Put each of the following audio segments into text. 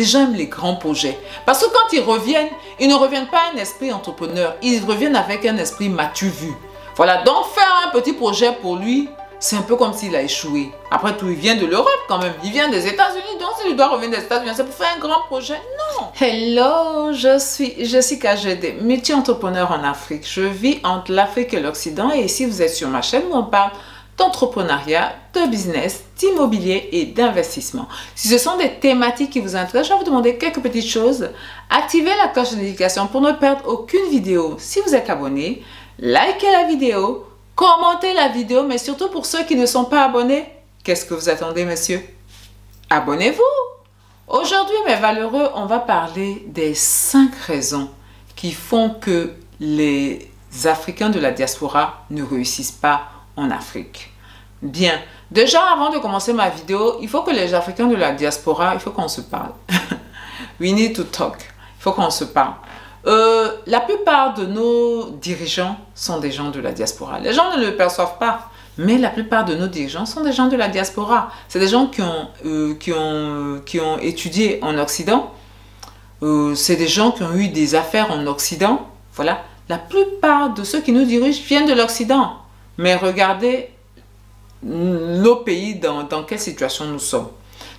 Déjà, j'aime les grands projets. Parce que quand ils ne reviennent pas un esprit entrepreneur. Ils reviennent avec un esprit m'as-tu vu. Voilà, donc faire un petit projet pour lui, c'est un peu comme s'il a échoué. Après tout, il vient de l'Europe quand même. Il vient des États-Unis. Donc, s'il doit revenir des États-Unis, c'est pour faire un grand projet. Non. Hello, je suis Jessica gd, multi-entrepreneur en Afrique. Je vis entre l'Afrique et l'Occident. Et ici, vous êtes sur ma chaîne où on parle d'entrepreneuriat, de business, d'immobilier et d'investissement. Si ce sont des thématiques qui vous intéressent, je vais vous demander quelques petites choses. Activez la cloche de notification pour ne perdre aucune vidéo. Si vous êtes abonné, likez la vidéo, commentez la vidéo, mais surtout pour ceux qui ne sont pas abonnés, qu'est-ce que vous attendez, monsieur? Abonnez-vous! Aujourd'hui, mes valeureux, on va parler des 5 raisons qui font que les Africains de la diaspora ne réussissent pas en Afrique. Bien, déjà avant de commencer ma vidéo, il faut que les Africains de la diaspora, il faut qu'on se parle. We need to talk. Il faut qu'on se parle. La plupart de nos dirigeants sont des gens de la diaspora. Les gens ne le perçoivent pas, mais la plupart de nos dirigeants sont des gens de la diaspora. C'est des gens qui ont étudié en Occident. C'est des gens qui ont eu des affaires en Occident. Voilà. La plupart de ceux qui nous dirigent viennent de l'Occident. Mais regardez nos pays, dans quelle situation nous sommes.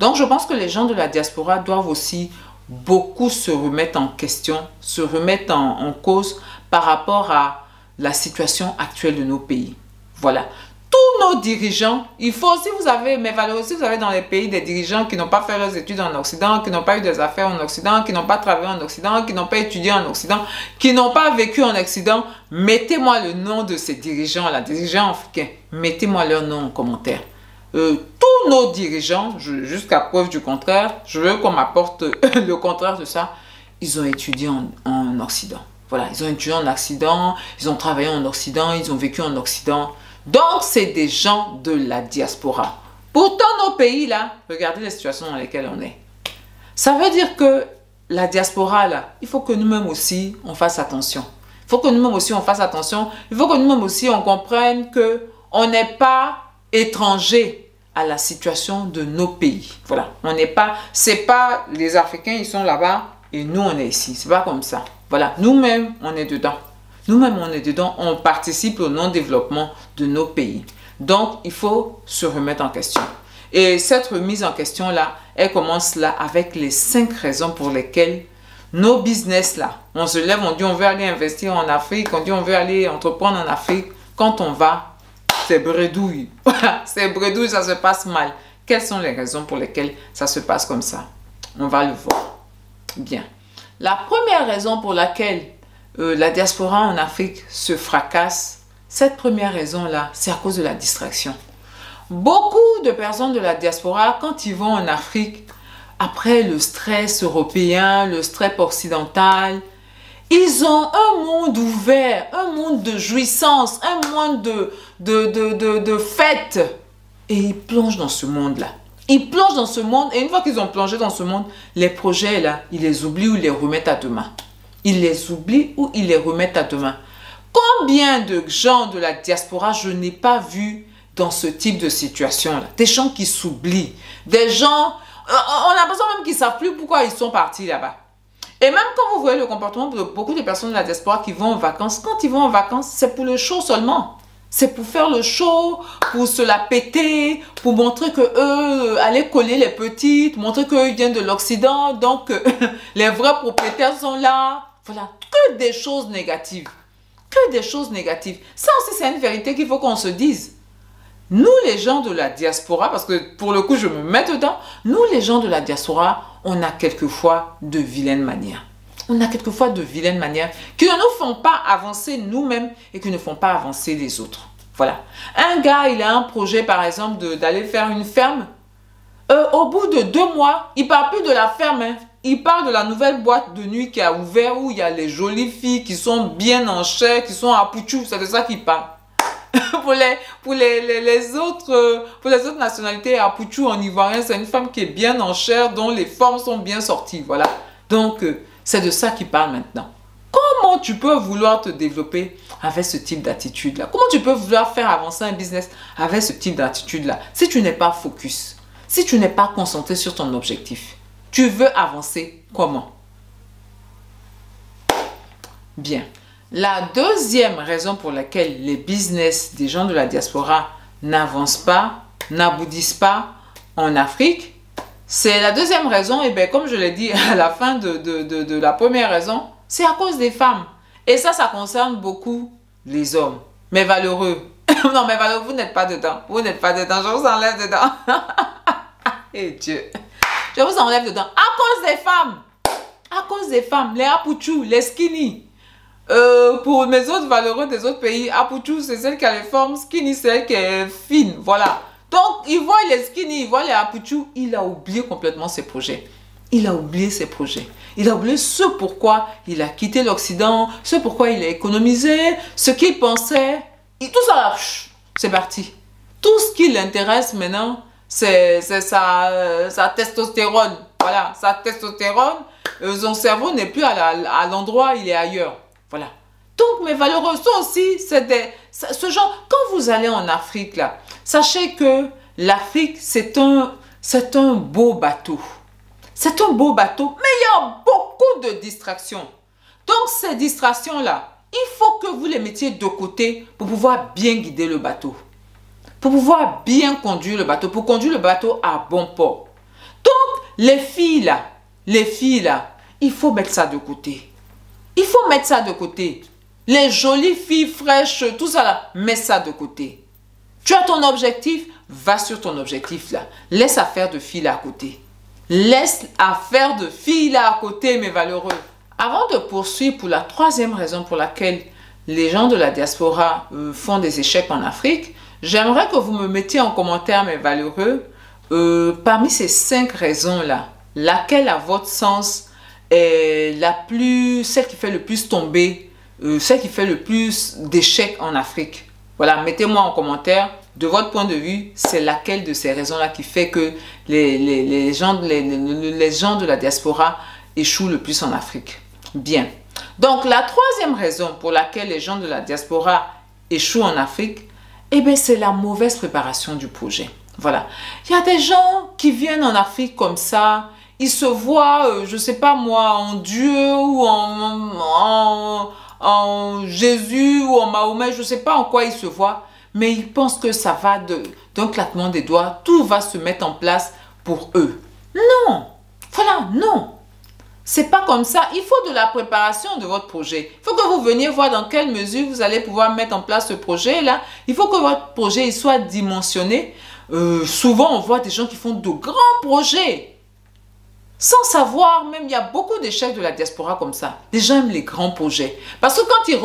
Donc, je pense que les gens de la diaspora doivent aussi beaucoup se remettre en question, se remettre en cause par rapport à la situation actuelle de nos pays. Voilà. Tous nos dirigeants, il faut, si vous avez, mes valeurs, si vous avez dans les pays des dirigeants qui n'ont pas fait leurs études en Occident, qui n'ont pas eu des affaires en Occident, qui n'ont pas travaillé en Occident, qui n'ont pas étudié en Occident, qui n'ont pas vécu en Occident, mettez-moi le nom de ces dirigeants-là, dirigeants africains, mettez-moi leur nom en commentaire. Tous nos dirigeants, jusqu'à preuve du contraire, je veux qu'on m'apporte le contraire de ça, ils ont étudié en Occident. Voilà, ils ont étudié en Occident, ils ont travaillé en Occident, ils ont vécu en Occident. Donc, c'est des gens de la diaspora. Pourtant, nos pays, là, regardez les situations dans lesquelles on est. Ça veut dire que la diaspora, là, il faut que nous-mêmes aussi, on fasse attention. Il faut que nous-mêmes aussi, on fasse attention. Il faut que nous-mêmes aussi, on comprenne qu'on n'est pas étrangers à la situation de nos pays. Voilà, on n'est pas... C'est pas les Africains, ils sont là-bas et nous, on est ici. C'est pas comme ça. Voilà, nous-mêmes, on est dedans. Nous-mêmes, on est dedans, on participe au non-développement de nos pays. Donc, il faut se remettre en question. Et cette remise en question-là, elle commence là avec les 5 raisons pour lesquelles nos business-là, on se lève, on dit on veut aller investir en Afrique, on dit on veut aller entreprendre en Afrique. Quand on va, c'est bredouille. C'est bredouille, ça se passe mal. Quelles sont les raisons pour lesquelles ça se passe comme ça? On va le voir. Bien. La première raison pour laquelle la diaspora en Afrique se fracasse, cette première raison-là, c'est à cause de la distraction. Beaucoup de personnes de la diaspora, quand ils vont en Afrique, après le stress européen, le stress occidental, ils ont un monde ouvert, un monde de jouissance, un monde de fête. Et ils plongent dans ce monde-là. Ils plongent dans ce monde et une fois qu'ils ont plongé dans ce monde, les projets-là, ils les oublient ou ils les remettent à demain. Ils les oublient ou ils les remettent à demain. Combien de gens de la diaspora je n'ai pas vu dans ce type de situation-là? Des gens qui s'oublient. Des gens, on a l'impression même qu'ils ne savent plus pourquoi ils sont partis là-bas. Et même quand vous voyez le comportement de beaucoup de personnes de la diaspora qui vont en vacances, quand ils vont en vacances, c'est pour le show seulement. C'est pour faire le show, pour se la péter, pour montrer que eux allaient coller les petites, montrer qu'ils viennent de l'Occident, donc les vrais propriétaires sont là. Voilà, que des choses négatives. Que des choses négatives. Ça aussi, c'est une vérité qu'il faut qu'on se dise. Nous, les gens de la diaspora, parce que pour le coup, je me mets dedans, nous, les gens de la diaspora, on a quelquefois de vilaines manières. On a quelquefois de vilaines manières qui ne nous font pas avancer nous-mêmes et qui ne font pas avancer les autres. Voilà. Un gars, il a un projet, par exemple, d'aller faire une ferme. Au bout de 2 mois, il ne parle plus de la ferme, hein. Il parle de la nouvelle boîte de nuit qui a ouvert où il y a les jolies filles qui sont bien en chair, qui sont à Pouchou, c'est de ça qu'il parle. Pour les autres nationalités, à Pouchou en ivoirien, c'est une femme qui est bien en chair, dont les formes sont bien sorties. Voilà. Donc, c'est de ça qu'il parle maintenant. Comment tu peux vouloir te développer avec ce type d'attitude-là? Comment tu peux vouloir faire avancer un business avec ce type d'attitude-là si tu n'es pas focus, si tu n'es pas concentré sur ton objectif? Tu veux avancer comment? Bien. La deuxième raison pour laquelle les business des gens de la diaspora n'avancent pas, n'aboutissent pas en Afrique, c'est la deuxième raison, et bien comme je l'ai dit à la fin de la première raison, c'est à cause des femmes. Et ça, ça concerne beaucoup les hommes. Mais valeureux, non mais valeureux, vous n'êtes pas dedans, vous n'êtes pas dedans, je vous enlève dedans. Et Dieu, je vous enlève dedans à cause des femmes. À cause des femmes, les Apuchus, les skinny. Pour mes autres valeureux des autres pays, Apuchus c'est celle qui a les formes, skinny c'est celle qui est fine, voilà. Donc il voit les skinny, il voit les Apuchus, il a oublié complètement ses projets. Il a oublié ses projets. Il a oublié ce pourquoi il a quitté l'Occident, ce pourquoi il a économisé, ce qu'il pensait. Et tout ça, c'est parti. Tout ce qui l'intéresse maintenant, c'est sa testostérone. Voilà, sa testostérone. Son cerveau n'est plus à l'endroit, il est ailleurs. Voilà. Donc, mes valeureux, ça aussi, c'est ce genre... Quand vous allez en Afrique, là, sachez que l'Afrique, c'est un beau bateau. C'est un beau bateau, mais il y a beaucoup de distractions. Donc, ces distractions-là, il faut que vous les mettiez de côté pour pouvoir bien guider le bateau. Pour pouvoir bien conduire le bateau, pour conduire le bateau à bon port. Donc, les filles là, il faut mettre ça de côté. Il faut mettre ça de côté. Les jolies filles fraîches, tout ça là, mets ça de côté. Tu as ton objectif, va sur ton objectif là. Laisse affaire de filles là à côté. Laisse affaire de filles là à côté, mes valeureux. Avant de poursuivre pour la troisième raison pour laquelle les gens de la diaspora font des échecs en Afrique, j'aimerais que vous me mettiez en commentaire, mes valeureux, parmi ces 5 raisons-là, laquelle à votre sens est celle qui fait le plus tomber, celle qui fait le plus d'échecs en Afrique. Voilà, mettez-moi en commentaire, de votre point de vue, c'est laquelle de ces raisons-là qui fait que les gens de la diaspora échouent le plus en Afrique. Bien. Donc, la troisième raison pour laquelle les gens de la diaspora échouent en Afrique, eh bien, c'est la mauvaise préparation du projet. Voilà. Il y a des gens qui viennent en Afrique comme ça, ils se voient, je ne sais pas moi, en Dieu ou en Jésus ou en Mahomet, je ne sais pas en quoi ils se voient, mais ils pensent que ça va d'un claquement des doigts, tout va se mettre en place pour eux. Non! Voilà, non! C'est pas comme ça. Il faut de la préparation de votre projet. Il faut que vous veniez voir dans quelle mesure vous allez pouvoir mettre en place ce projet-là. Il faut que votre projet soit dimensionné. Souvent, on voit des gens qui font de grands projets. Sans savoir, même, il y a beaucoup d'échecs de la diaspora comme ça. Les gens aiment les grands projets. Parce que quand ils ne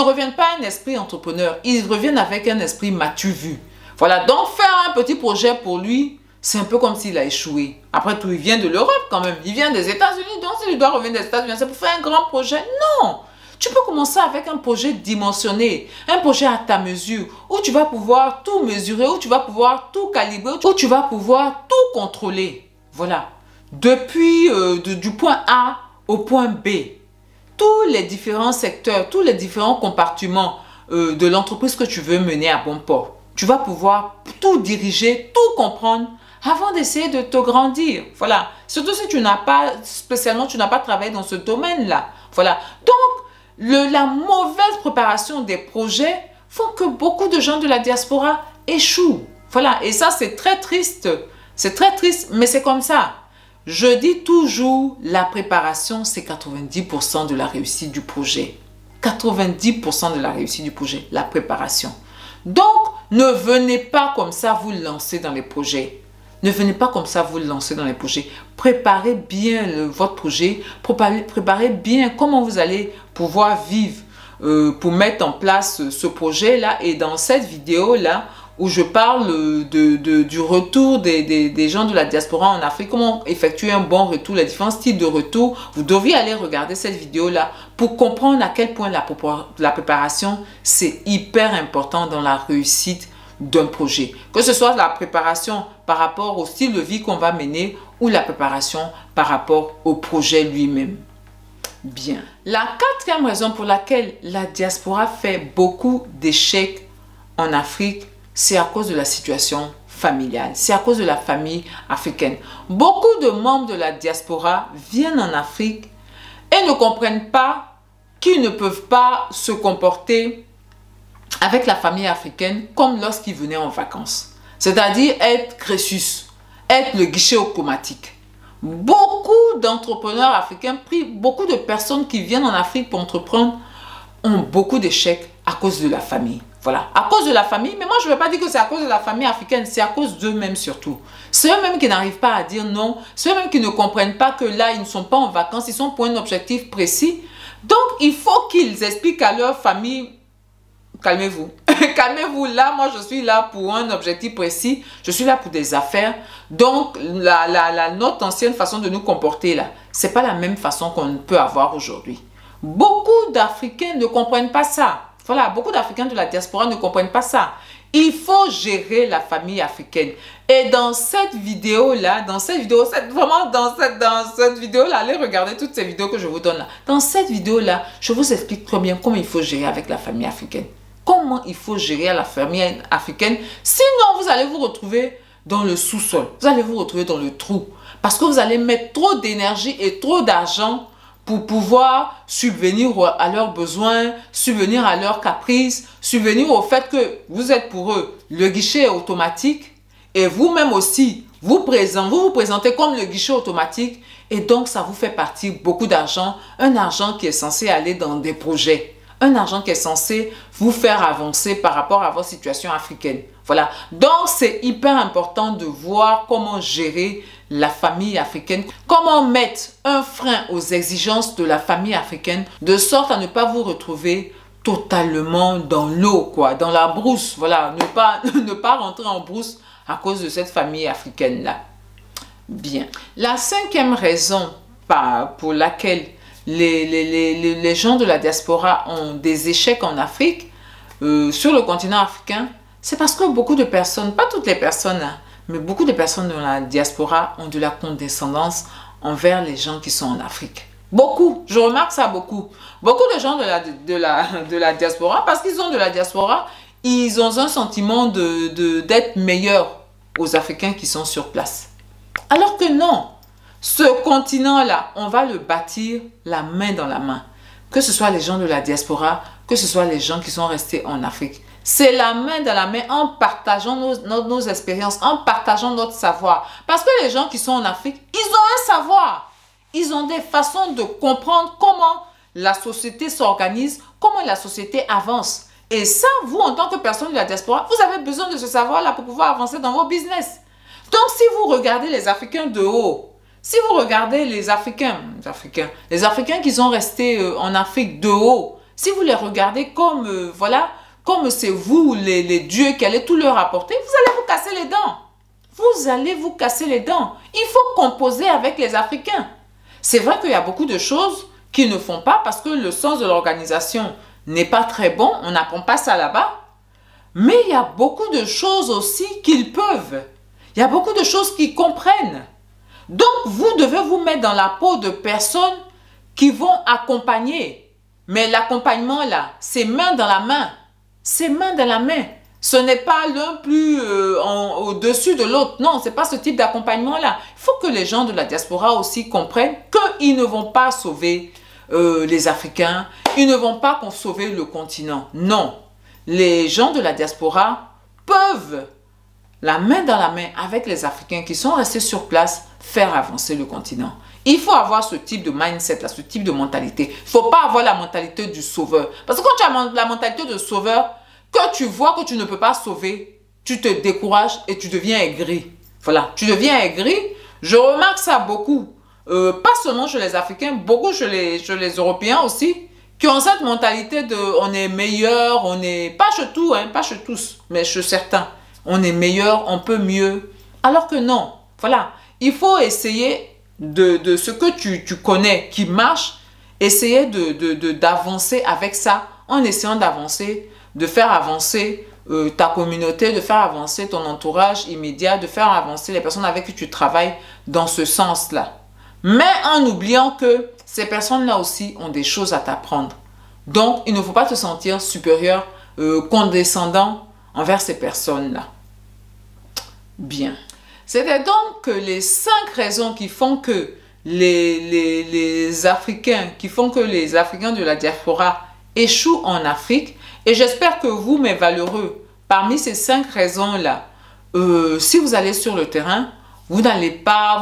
reviennent pas à un esprit entrepreneur. Ils reviennent avec un esprit m'as-tu vu. Voilà, donc faire un petit projet pour lui... C'est un peu comme s'il a échoué. Après tout, il vient de l'Europe quand même. Il vient des États-Unis. Donc, s'il doit revenir des États-Unis, c'est pour faire un grand projet. Non! Tu peux commencer avec un projet dimensionné. Un projet à ta mesure. Où tu vas pouvoir tout mesurer. Où tu vas pouvoir tout calibrer. Où tu vas pouvoir tout contrôler. Voilà. Depuis du point A au point B. Tous les différents secteurs, tous les différents compartiments de l'entreprise que tu veux mener à bon port. Tu vas pouvoir tout diriger, tout comprendre. Avant d'essayer de te grandir, voilà. Surtout si tu n'as pas, spécialement, tu n'as pas travaillé dans ce domaine-là, voilà. Donc, la mauvaise préparation des projets font que beaucoup de gens de la diaspora échouent, voilà. Et ça, c'est très triste, mais c'est comme ça. Je dis toujours, la préparation, c'est 90% de la réussite du projet. 90% de la réussite du projet, la préparation. Donc, ne venez pas comme ça vous lancer dans les projets. Ne venez pas comme ça vous lancer dans les projets. Préparez bien votre projet. Préparez bien comment vous allez pouvoir vivre pour mettre en place ce projet-là. Et dans cette vidéo-là, où je parle du retour des gens de la diaspora en Afrique, comment effectuer un bon retour, les différents styles de retour, vous devriez aller regarder cette vidéo-là pour comprendre à quel point la préparation, c'est hyper important dans la réussite d'un projet. Que ce soit la préparation par rapport au style de vie qu'on va mener ou la préparation par rapport au projet lui-même. Bien. La quatrième raison pour laquelle la diaspora fait beaucoup d'échecs en Afrique, c'est à cause de la situation familiale. C'est à cause de la famille africaine. Beaucoup de membres de la diaspora viennent en Afrique et ne comprennent pas qu'ils ne peuvent pas se comporter avec la famille africaine comme lorsqu'ils venaient en vacances. C'est-à-dire être Crésus, être le guichet automatique. Beaucoup d'entrepreneurs africains, beaucoup de personnes qui viennent en Afrique pour entreprendre, ont beaucoup d'échecs à cause de la famille. Voilà, à cause de la famille, mais moi je ne veux pas dire que c'est à cause de la famille africaine, c'est à cause d'eux-mêmes surtout. C'est eux-mêmes qui n'arrivent pas à dire non, c'est eux-mêmes qui ne comprennent pas que là, ils ne sont pas en vacances, ils sont pour un objectif précis. Donc, il faut qu'ils expliquent à leur famille, calmez-vous, calmez-vous, là, moi je suis là pour un objectif précis, je suis là pour des affaires. Donc, notre ancienne façon de nous comporter là, ce n'est pas la même façon qu'on peut avoir aujourd'hui. Beaucoup d'Africains ne comprennent pas ça. Voilà, beaucoup d'Africains de la diaspora ne comprennent pas ça. Il faut gérer la famille africaine. Et dans cette vidéo-là, allez regarder toutes ces vidéos que je vous donne là. Dans cette vidéo-là, je vous explique très bien comment il faut gérer avec la famille africaine. Comment il faut gérer la famille africaine. Sinon, vous allez vous retrouver dans le sous-sol. Vous allez vous retrouver dans le trou. Parce que vous allez mettre trop d'énergie et trop d'argent pour pouvoir subvenir à leurs besoins, subvenir à leurs caprices, subvenir au fait que vous êtes pour eux le guichet automatique et vous-même aussi, vous vous présentez comme le guichet automatique et donc ça vous fait partir beaucoup d'argent, un argent qui est censé aller dans des projets, un argent qui est censé vous faire avancer par rapport à votre situation africaine. Voilà, donc c'est hyper important de voir comment gérer la famille africaine, comment mettre un frein aux exigences de la famille africaine de sorte à ne pas vous retrouver totalement dans l'eau, quoi, dans la brousse, voilà, ne pas rentrer en brousse à cause de cette famille africaine-là. Bien, la cinquième raison pour laquelle les gens de la diaspora ont des échecs en Afrique, sur le continent africain, c'est parce que beaucoup de personnes, pas toutes les personnes, mais beaucoup de personnes dans la diaspora ont de la condescendance envers les gens qui sont en Afrique. Beaucoup, je remarque ça beaucoup. Beaucoup de gens de la diaspora, parce qu'ils sont de la diaspora, ils ont un sentiment d'être meilleurs aux Africains qui sont sur place. Alors que non, ce continent-là, on va le bâtir la main dans la main. Que ce soit les gens de la diaspora, que ce soit les gens qui sont restés en Afrique. C'est la main dans la main en partageant nos expériences, en partageant notre savoir. Parce que les gens qui sont en Afrique, ils ont un savoir. Ils ont des façons de comprendre comment la société s'organise, comment la société avance. Et ça, vous, en tant que personne de la diaspora, vous avez besoin de ce savoir-là pour pouvoir avancer dans vos business. Donc, si vous regardez les Africains de haut, si vous regardez les Africains qui sont restés en Afrique de haut, si vous les regardez comme, voilà, comme c'est vous, les dieux qui allez tout leur apporter, vous allez vous casser les dents. Vous allez vous casser les dents. Il faut composer avec les Africains. C'est vrai qu'il y a beaucoup de choses qu'ils ne font pas parce que le sens de l'organisation n'est pas très bon. On n'apprend pas ça là-bas. Mais il y a beaucoup de choses aussi qu'ils peuvent. Il y a beaucoup de choses qu'ils comprennent. Donc, vous devez vous mettre dans la peau de personnes qui vont accompagner. Mais l'accompagnement, là, c'est main dans la main. C'est main dans la main. Ce n'est pas l'un plus au-dessus de l'autre. Non, ce n'est pas ce type d'accompagnement-là. Il faut que les gens de la diaspora aussi comprennent qu'ils ne vont pas sauver les Africains. Ils ne vont pas sauver le continent. Non. Les gens de la diaspora peuvent, la main dans la main avec les Africains qui sont restés sur place, faire avancer le continent. Il faut avoir ce type de mindset, ce type de mentalité. Il ne faut pas avoir la mentalité du sauveur. Parce que quand tu as la mentalité de sauveur, que tu vois que tu ne peux pas sauver, tu te décourages et tu deviens aigri. Voilà, tu deviens aigri. Je remarque ça beaucoup. Pas seulement chez les Africains, beaucoup chez les Européens aussi, qui ont cette mentalité de « on est meilleur, on est... » Pas chez tous, hein, pas chez tous, mais chez certains. On est meilleur, on peut mieux. Alors que non, voilà. Il faut essayer... De ce que tu connais qui marche, essayer d'avancer avec ça, en essayant d'avancer, de faire avancer ta communauté, de faire avancer ton entourage immédiat, de faire avancer les personnes avec qui tu travailles dans ce sens-là. Mais en oubliant que ces personnes-là aussi ont des choses à t'apprendre. Donc, il ne faut pas te sentir supérieur, condescendant envers ces personnes-là. Bien. C'était donc les 5 raisons qui font que les Africains de la diaspora échouent en Afrique. Et j'espère que vous, mes valeureux, parmi ces 5 raisons-là, si vous allez sur le terrain, vous n'allez pas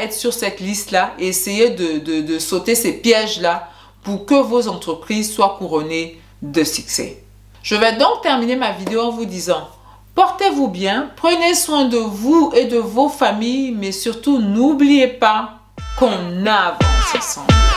être sur cette liste-là et essayer de sauter ces pièges-là pour que vos entreprises soient couronnées de succès. Je vais donc terminer ma vidéo en vous disant, portez-vous bien, prenez soin de vous et de vos familles, mais surtout n'oubliez pas qu'on avance ensemble.